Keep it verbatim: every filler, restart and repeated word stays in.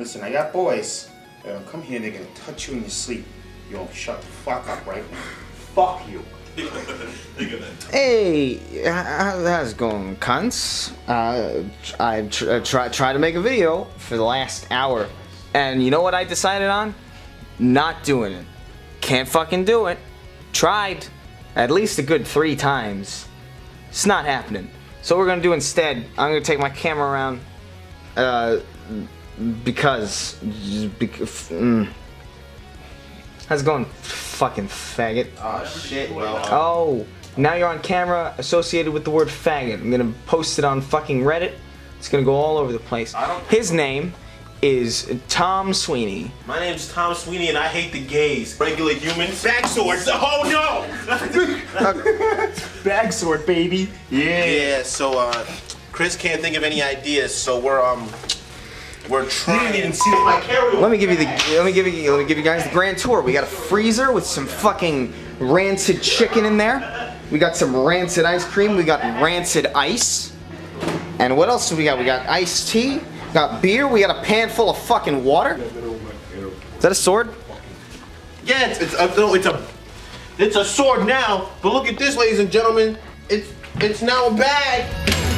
Listen, I got boys that'll come here and they're gonna touch you in your sleep. Yo, shut the fuck up right now. Fuck you. Hey, how's it going, cunts? Uh, I tr try try to make a video for the last hour, and you know what I decided on? Not doing it. Can't fucking do it. Tried at least a good three times. It's not happening. So what we're gonna do instead, I'm gonna take my camera around, uh, because, because mm. How's it going, fucking faggot? Oh, shit. Well, oh, now you're on camera associated with the word faggot. I'm gonna post it on fucking Reddit. It's gonna go all over the place. His name is Tom Sweeny. My name's Tom Sweeny and I hate the gays. Regular humans. Bag swords. Oh no! Bag sword, baby. Yeah. Yeah, so, uh, Chris can't think of any ideas, so we're, um, We're trying to see my carry. Let me give you the let me give you let me give you guys the grand tour. We got a freezer with some fucking rancid chicken in there. We got some rancid ice cream. We got rancid ice. And what else do we got? We got iced tea. We got beer. We got a pan full of fucking water. Is that a sword? Yeah, it's it's a, no, it's a it's a sword now. But look at this, ladies and gentlemen. It's it's now a bag.